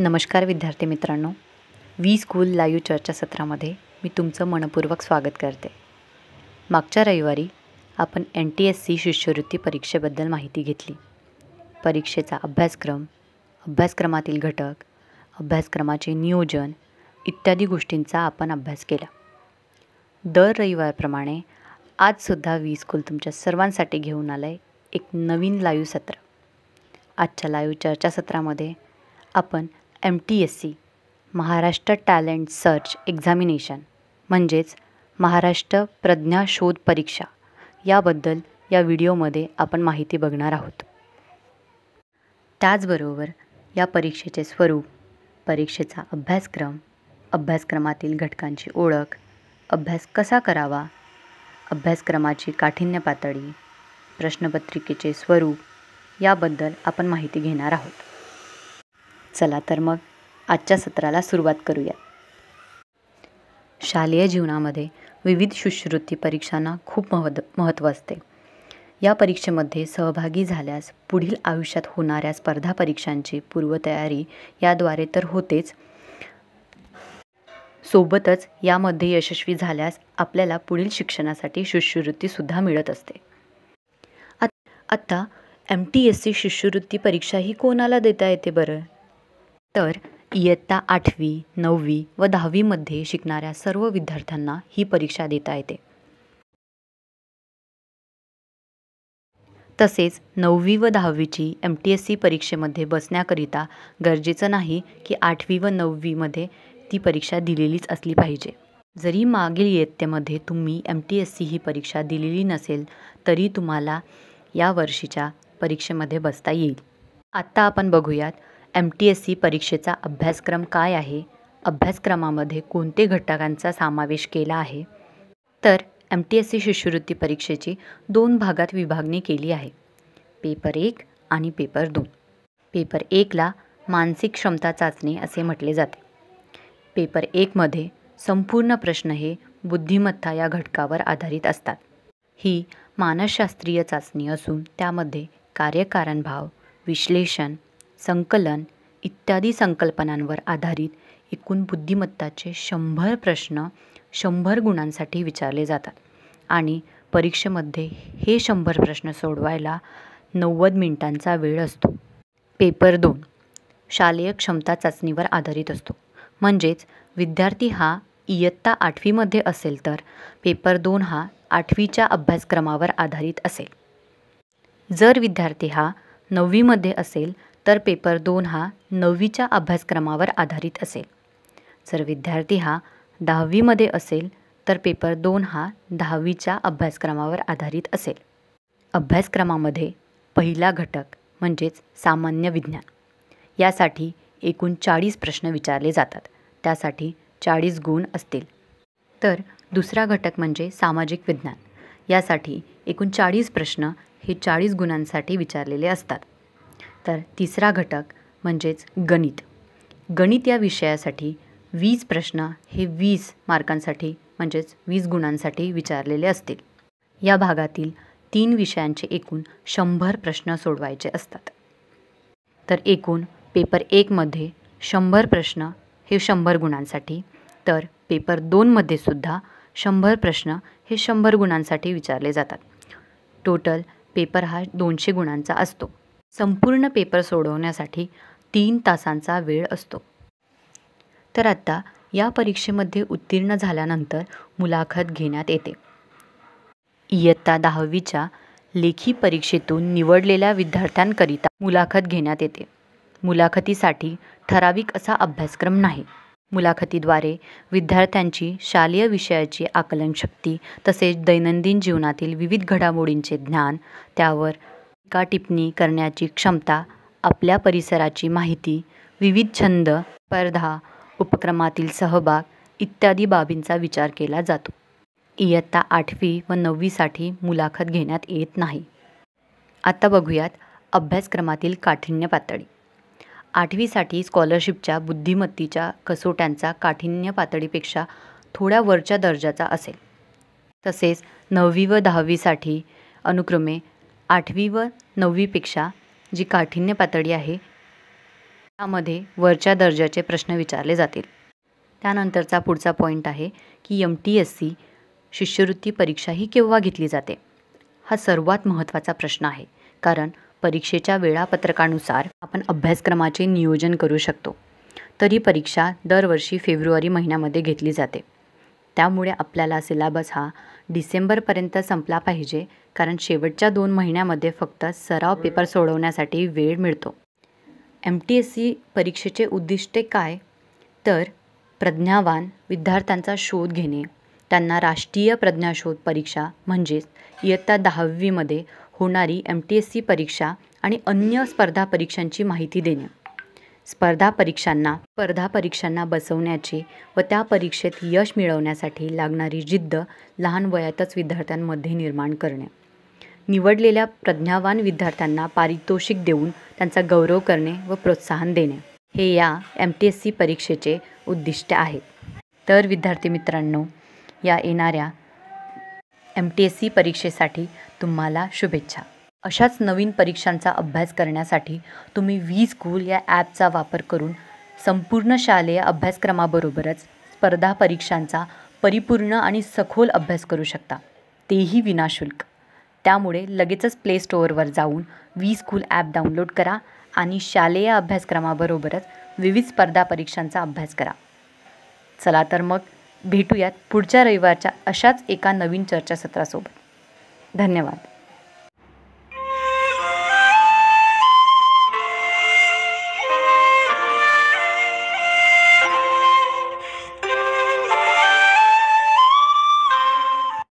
नमस्कार विद्यार्थी मित्रांनो, वी स्कूल लाईव्ह चर्चासत्रामध्ये मी तुमचं मनपूर्वक स्वागत करते। मागच्या रविवारी आपण NTSC शिष्यवृत्ती परीक्षेबद्दल माहिती घेतली। परीक्षेचा अभ्यासक्रम, अभ्यासक्रमातील घटक, अभ्यासक्रमाचे नियोजन इत्यादी गोष्टींचा आपण अभ्यास केला। दर रविवारप्रमाणे आजसुद्धा वी स्कूल तुमच्या सर्वांसाठी घेऊन आलं आहे एक नवीन लाईव्ह सत्र। आजच्या लाईव्ह चर्चासत्रामध्ये आपण MTSC Maharashtra talent search examination म्हणजेच महाराष्ट्र प्रज्ञाशोध परीक्षा याबद्दल या व्हिडिओमध्ये आपण माहिती बघणार आहोत। त्याचबरोबर या परीक्षेचे स्वरूप, परीक्षेचा अभ्यासक्रम, अभ्यासक्रमातील घटकांची ओळख, अभ्यास कसा करावा, अभ्यासक्रमाची काठिण्य पातळी, प्रश्नपत्रिकेचे स्वरूप याबद्दल आपण माहिती घेणार आहोत। चला तर मग आजच्या सत्राला सुरुवात करूया। शालेय जीवनामध्ये विविध शिष्यवृत्ती परीक्षांना खूप महत्त्व असते। या परीक्षेमध्ये सहभागी झाल्यास पुढील आयुष्यात होणाऱ्या स्पर्धा परीक्षांची पूर्वतयारी याद्वारे तर होतेच, सोबतच यामध्ये यशस्वी झाल्यास आपल्याला पुढील शिक्षणासाठी शिष्यवृत्तीसुद्धा मिळत असते। आत्ता MTSC शिष्यवृत्ती परीक्षा ही कोणाला देता येते बरं? तर इयत्ता 8वी 9वी व 10वीमध्ये शिकणाऱ्या सर्व विद्यार्थ्यांना ही परीक्षा देता येते। तसेच 9वी व 10वीची MTSC परीक्षेमध्ये बसण्याकरिता गरजेचं नाही की 8वी व 9वीमध्ये ती परीक्षा दिलेलीच असली पाहिजे। जरी मागील इयत्तेमध्ये तुम्ही MTSC ही परीक्षा दिलेली नसेल तरी तुम्हाला या वर्षीच्या परीक्षेमध्ये बसता येईल। आत्ता आपण बघूयात MTSC परीक्षेचा अभ्यासक्रम काय आहे, अभ्यासक्रमामध्ये कोणते घटकांचा समावेश केला आहे। तर MTSC शिष्यवृत्ती परीक्षेची 2 भागात विभागणी केली आहे, पेपर 1 आणि पेपर 2। पेपर 1ला मानसिक क्षमता चाचणी असे म्हटले जाते। पेपर 1मध्ये संपूर्ण प्रश्न हे बुद्धिमत्ता या घटकावर आधारित असतात। ही मानसशास्त्रीय चाचणी असून त्यामध्ये कार्यकारणभाव, विश्लेषण, संकलन इत्यादी संकल्पनांवर आधारित एकूण बुद्धिमत्ताचे 100 प्रश्न 100 गुणांसाठी विचारले जातात आणि परीक्षेमध्ये हे 100 प्रश्न सोडवायला 90 मिनिटांचा वेळ असतो। पेपर 2 शालेय क्षमता चाचणीवर आधारित असतो, म्हणजेच विद्यार्थी हा इयत्ता 8वीमध्ये असेल तर पेपर 2 हा 8वीच्या अभ्यासक्रमावर आधारित असेल। जर विद्यार्थी हा 9वीमध्ये असेल तर पेपर 2 हा 9वीच्या अभ्यासक्रमावर आधारित असेल। जर विद्यार्थी हा 10वीमध्ये असेल तर पेपर 2 हा 10वीच्या अभ्यासक्रमावर आधारित असेल। अभ्यासक्रमामध्ये पहिला घटक म्हणजेच सामान्य विज्ञान, यासाठी एकूण 40 प्रश्न विचारले जातात, त्यासाठी 40 गुण असतील। तर दुसरा घटक म्हणजे सामाजिक विज्ञान, यासाठी एकूण 40 प्रश्न हे 40 गुणांसाठी विचारलेले असतात। तर तिसरा घटक म्हणजेच गणित, गणित या विषयासाठी 20 प्रश्न हे 20 मार्कांसाठी म्हणजेच 20 गुणांसाठी विचारलेले असतील। या भागातील 3 विषयांचे एकूण 100 प्रश्न सोडवायचे असतात। तर एकूण पेपर 1मध्ये 100 प्रश्न हे 100 गुणांसाठी, तर पेपर 2मध्ये सुद्धा 100 प्रश्न हे 100 गुणांसाठी विचारले जातात। टोटल पेपर हा 200 गुणांचा असतो। संपूर्ण पेपर सोडवण्यासाठी 3 तासांचा वेळ असतो। तर आता या परीक्षेमध्ये उत्तीर्ण झाल्यानंतर मुलाखत घेण्यात येते। इयत्ता 10वीच्या लेखी परीक्षेतून निवडलेल्या विद्यार्थ्यांकरिता मुलाखत घेण्यात येते। मुलाखतीसाठी ठराविक असा अभ्यासक्रम नाही। मुलाखतीद्वारे विद्यार्थ्यांची शालेय विषयाची आकलनशक्ती तसेच दैनंदिन जीवनातील विविध घडामोडींचे ज्ञान, त्यावर टीका टिप्पणी करण्याची क्षमता, आपल्या परिसराची माहिती, विविध छंद, स्पर्धा, उपक्रमातील सहभाग इत्यादी बाबींचा विचार केला जातो। इयत्ता 8वी व 9वीसाठी मुलाखत घेण्यात येत नाही। आता बघूयात अभ्यासक्रमातील काठिण्य पातळी। 8वीसाठी स्कॉलरशिपच्या बुद्धिमत्तेच्या कसोट्यांचा काठिण्य पातळीपेक्षा थोड्या वरच्या दर्जाचा असेल। तसेच 9वी व 10वीसाठी अनुक्रमे 8वी व 9वीपेक्षा जी काठिण्य पातळी आहे त्यामध्ये वरच्या दर्जाचे प्रश्न विचारले जातील। त्यानंतरचा पुढचा पॉइंट आहे की MTSC शिष्यवृत्ती परीक्षा ही केव्हा घेतली जाते, हा सर्वात महत्त्वाचा प्रश्न आहे, कारण परीक्षेच्या वेळापत्रकानुसार आपण अभ्यासक्रमाचे नियोजन करू शकतो। तरी परीक्षा दरवर्षी फेब्रुवारी महिन्यामध्ये घेतली जाते, त्यामुळे आपल्याला सिलेबस हा डिसेंबरपर्यंत संपला पाहिजे, कारण शेवटच्या 2 महिन्यामध्ये फक्त सराव पेपर सोडवण्यासाठी वेळ मिळतो। MTSC परीक्षेचे उद्दिष्टे काय, तर प्रज्ञावान विद्यार्थ्यांचा शोध घेणे, त्यांना राष्ट्रीय प्रज्ञाशोध परीक्षा म्हणजेच इयत्ता 10वीमध्ये होणारी MTSC परीक्षा आणि अन्य स्पर्धा परीक्षांची माहिती देणे, स्पर्धा परीक्षांना बसवण्याची व त्या परीक्षेत यश मिळवण्यासाठी लागणारी जिद्द लहान वयातच विद्यार्थ्यांमध्ये निर्माण करणे, निवडलेल्या प्रज्ञावान विद्यार्थ्यांना पारितोषिक देऊन त्यांचा गौरव करणे व प्रोत्साहन देणे, हे या MTSC परीक्षेचे उद्दिष्ट आहेत। तर विद्यार्थी मित्रांनो, या येणाऱ्या MTSC परीक्षेसाठी तुम्हाला शुभेच्छा। अशाच नवीन परीक्षांचा अभ्यास करण्यासाठी तुम्ही वी स्कूल या ॲपचा वापर करून संपूर्ण शालेय अभ्यासक्रमाबरोबरच स्पर्धा परीक्षांचा परिपूर्ण आणि सखोल अभ्यास करू शकता, तेही विनाशुल्क। त्यामुळे लगेचच प्ले स्टोअरवर जाऊन वी स्कूल ॲप डाउनलोड करा आणि शालेय अभ्यासक्रमाबरोबरच विविध स्पर्धा परीक्षांचा अभ्यास करा। चला तर मग भेटूयात पुढच्या रविवारच्या अशाच एका नवीन चर्चासत्रासोबत। धन्यवाद।